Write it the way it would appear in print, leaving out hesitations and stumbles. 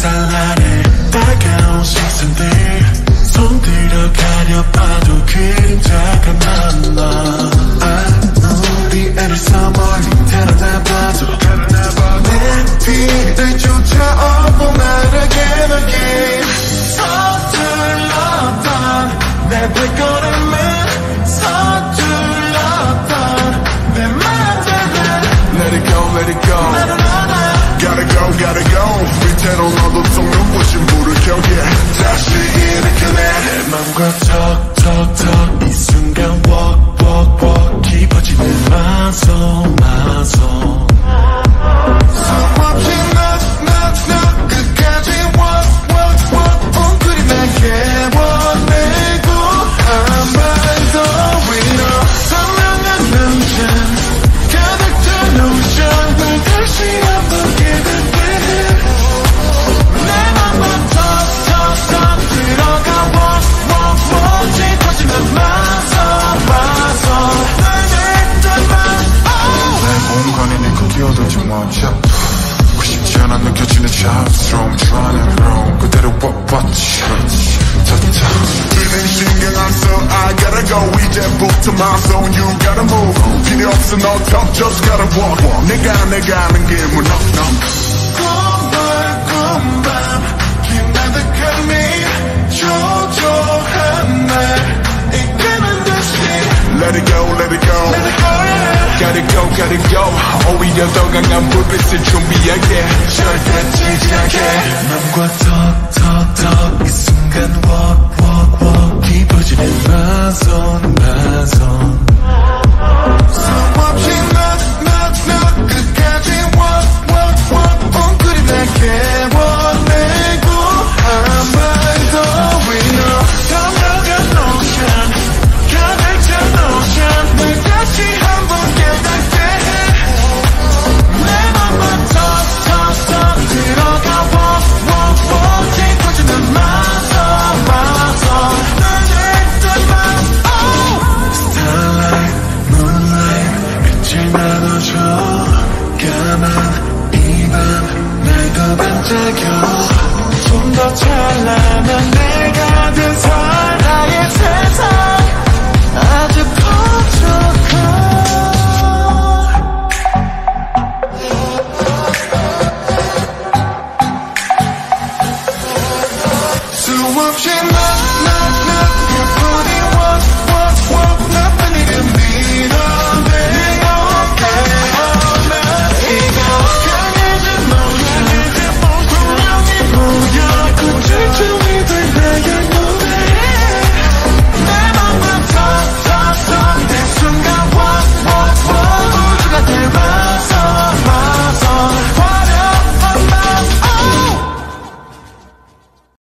산안에 다가온 시선들 손들어 가려봐도 그림자가 남아 아무리 애를 써 멀리 달아나봐도 내 뒤를 쫓아오고 말하게 again 서툴렀던 내 발걸음은 서툴렀던 내 맘들은 Let it go, let it go Gotta go, gotta go 때론 어둠 눈부신 불을 켜게 다시 일으켜내 내 맘과 턱턱턱 이 순간 walk walk walk 깊어지는 my soul my soul 서먹히 나 끝까지 walk walk walk 웅크린 내게 원내고 아무도 we know 선명한 남자 가득 찬 오션 널 다시 한번 to my zone, you gotta move 필요 없어 no talk, just gotta walk 내가 아는 길 문 knock knock 꿈을 밤 긴 나득한 미 초조한 날 이끄는 듯이 Let it go, let it go Gotta go, gotta go 오히려 더 강한 불빛을 준비할게 절대 지지 않게 맘과 턱턱턱 이 순간 walk, walk, walk 깊어지는 my zone 좀 더 찬란한 내가 든 사랑의 세상